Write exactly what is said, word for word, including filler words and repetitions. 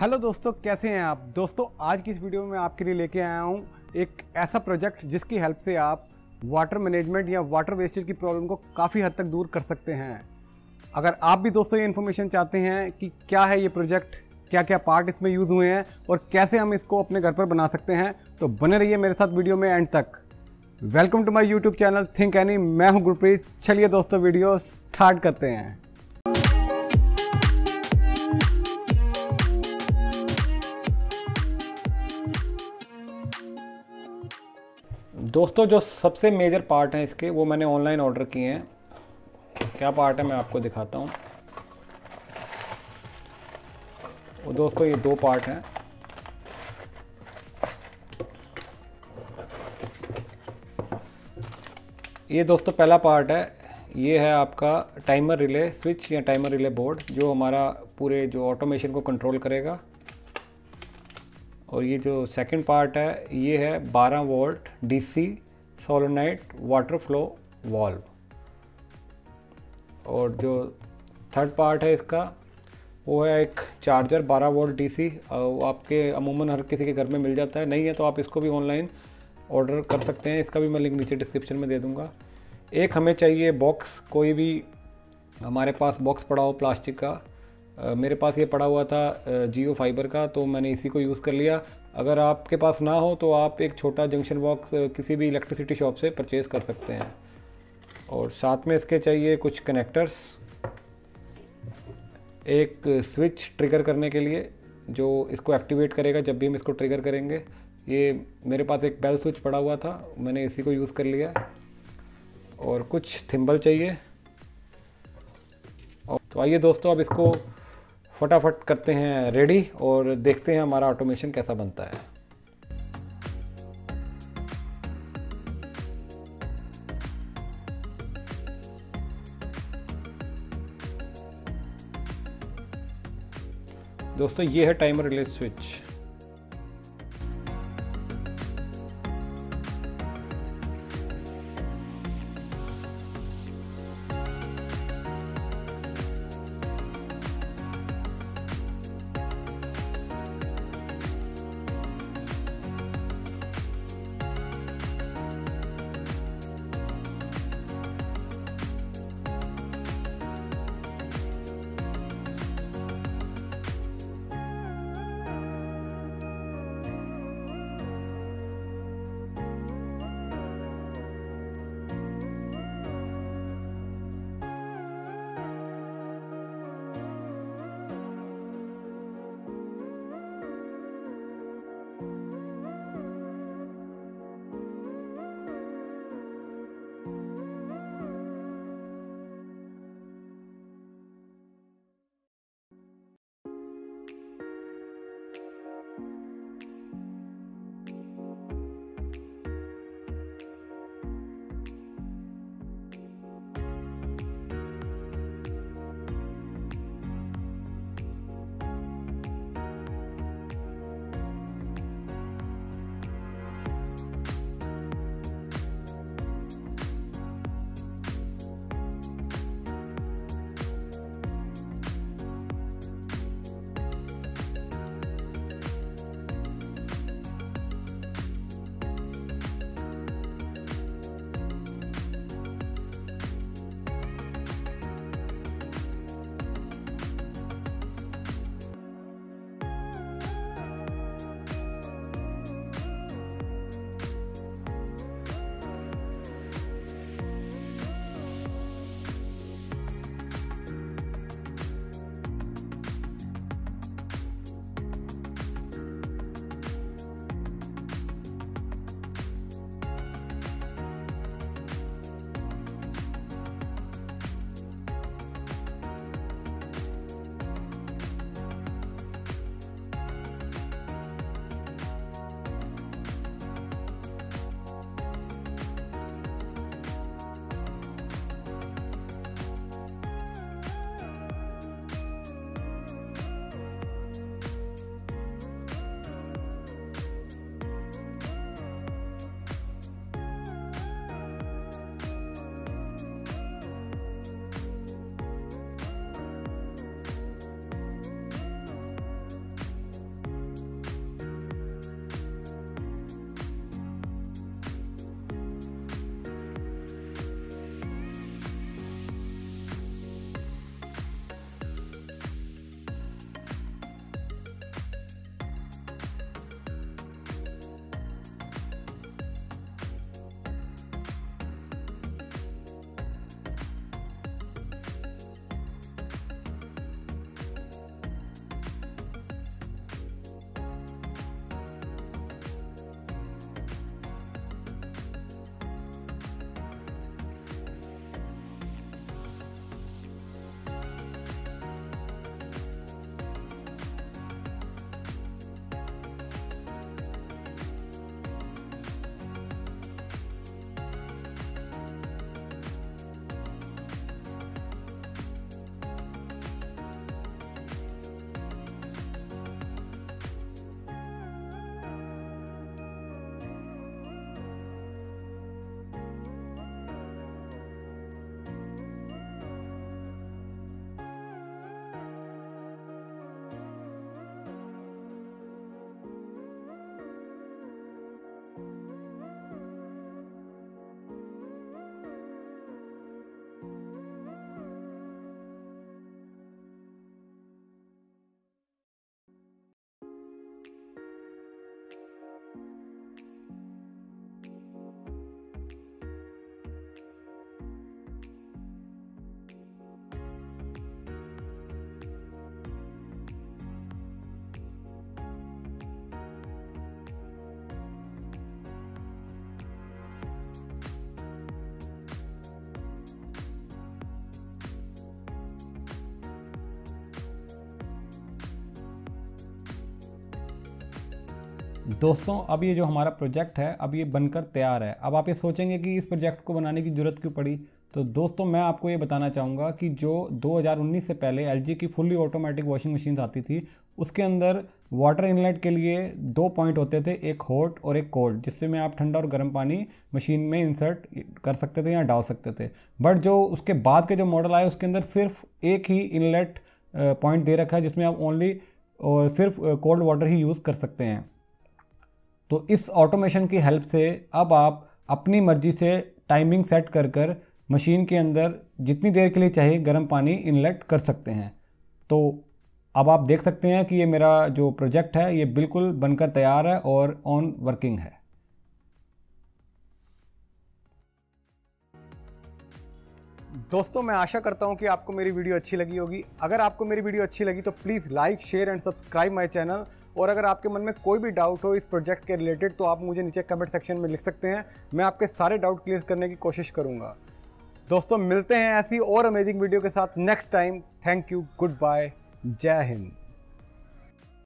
Hello दोस्तों, कैसे हैं आप दोस्तों। आज की इस वीडियो में आपके लिए लेके आया हूँ एक ऐसा प्रोजेक्ट जिसकी हेल्प से आप वाटर मैनेजमेंट या वाटर वेस्टेज की प्रॉब्लम को काफ़ी हद तक दूर कर सकते हैं। अगर आप भी दोस्तों ये इन्फॉर्मेशन चाहते हैं कि क्या है ये प्रोजेक्ट, क्या क्या पार्ट इसमें यूज़ हुए हैं और कैसे हम इसको अपने घर पर बना सकते हैं, तो बने रहिए मेरे साथ वीडियो में एंड तक। Welcome to my YouTube channel think any. मैं हूँ गुरप्रीत। चलिए दोस्तों वीडियो स्टार्ट करते हैं। दोस्तों जो सबसे मेजर पार्ट हैं इसके वो मैंने ऑनलाइन ऑर्डर किए हैं। क्या पार्ट है मैं आपको दिखाता हूँ। वो दोस्तों ये दो पार्ट हैं। ये दोस्तों पहला पार्ट है, ये है आपका टाइमर रिले स्विच या टाइमर रिले बोर्ड जो हमारा पूरे जो ऑटोमेशन को कंट्रोल करेगा। और ये जो सेकंड पार्ट है ये है बारह volt DC solenoid water flow valve. और जो थर्ड पार्ट है इसका वो है एक चार्जर बारह वोल्ट डीसी। वो आपके अमूमन हर किसी के घर में मिल जाता है, नहीं है तो आप इसको भी ऑनलाइन ऑर्डर कर सकते हैं। इसका भी मैं लिंक नीचे डिस्क्रिप्शन में दे दूंगा। एक हमें चाहिए बॉक्स, कोई भी हमारे पास बॉक्स पड़ा हो प्लास्टिक का। Uh, मेरे पास ये पड़ा हुआ था जियो uh, फाइबर का, तो मैंने इसी को यूज़ कर लिया। अगर आपके पास ना हो तो आप एक छोटा जंक्शन बॉक्स uh, किसी भी इलेक्ट्रिसिटी शॉप से परचेज कर सकते हैं। और साथ में इसके चाहिए कुछ कनेक्टर्स, एक स्विच ट्रिगर करने के लिए जो इसको एक्टिवेट करेगा जब भी हम इसको ट्रिगर करेंगे। ये मेरे पास एक बेल स्विच पड़ा हुआ था, मैंने इसी को यूज़ कर लिया। और कुछ थिम्बल चाहिए। और तो आइए दोस्तों अब इसको फटाफट करते हैं रेडी और देखते हैं हमारा ऑटोमेशन कैसा बनता है। दोस्तों ये है टाइमर रिले स्विच। दोस्तों अब ये जो हमारा प्रोजेक्ट है अब ये बनकर तैयार है। अब आप ये सोचेंगे कि इस प्रोजेक्ट को बनाने की ज़रूरत क्यों पड़ी, तो दोस्तों मैं आपको ये बताना चाहूँगा कि जो दो हज़ार उन्नीस से पहले एल जी की फुल्ली ऑटोमेटिक वॉशिंग मशीन आती थी उसके अंदर वाटर इनलेट के लिए दो पॉइंट होते थे, एक हॉट और एक कोल्ड, जिससे में आप ठंडा और गर्म पानी मशीन में इंसर्ट कर सकते थे या डाल सकते थे। बट जो उसके बाद के जो मॉडल आए उसके अंदर सिर्फ एक ही इनलेट पॉइंट दे रखा है जिसमें आप ओनली और सिर्फ कोल्ड वाटर ही यूज़ कर सकते हैं। तो इस ऑटोमेशन की हेल्प से अब आप अपनी मर्जी से टाइमिंग सेट कर कर मशीन के अंदर जितनी देर के लिए चाहिए गर्म पानी इनलेट कर सकते हैं। तो अब आप देख सकते हैं कि ये मेरा जो प्रोजेक्ट है ये बिल्कुल बनकर तैयार है और ऑन वर्किंग है। दोस्तों मैं आशा करता हूं कि आपको मेरी वीडियो अच्छी लगी होगी। अगर आपको मेरी वीडियो अच्छी लगी तो please like share and subscribe my channel. और अगर आपके मन में कोई भी डाउट हो इस प्रोजेक्ट के रिलेटेड तो आप मुझे नीचे कमेंट सेक्शन में लिख सकते हैं, मैं आपके सारे डाउट क्लियर करने की कोशिश करूँगा। दोस्तों मिलते हैं ऐसी और अमेजिंग वीडियो के साथ next time. Thank you, good bye, जय हिंद।